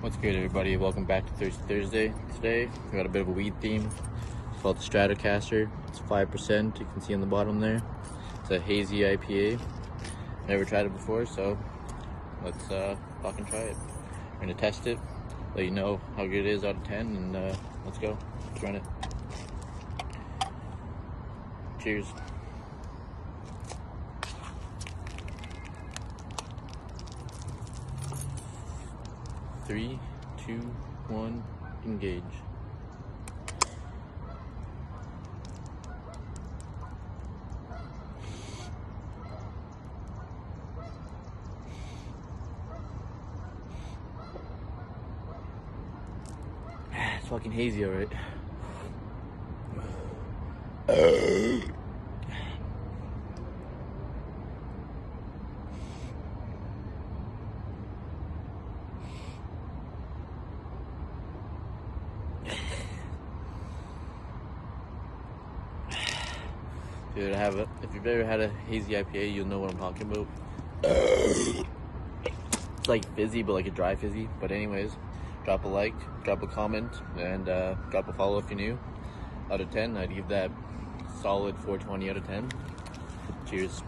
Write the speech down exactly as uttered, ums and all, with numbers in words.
What's good, everybody? Welcome back to Thirsty Thursday. Today we got a bit of a weed theme. It's called the Stratocaster. It's five percent. You can see on the bottom there. It's a hazy I P A. Never tried it before, so let's uh, fucking try it. We're gonna test it, let you know how good it is out of ten, and uh, let's go. Let's run it. Cheers. Three, two, one, engage. It's fucking hazy, all right. Uh. Dude, I have it. If you've ever had a hazy I P A, you'll know what I'm talking about. It's like fizzy, but like a dry fizzy. But anyways, drop a like, drop a comment, and uh, drop a follow if you're new. Out of ten, I'd give that solid four twenty out of ten. Cheers.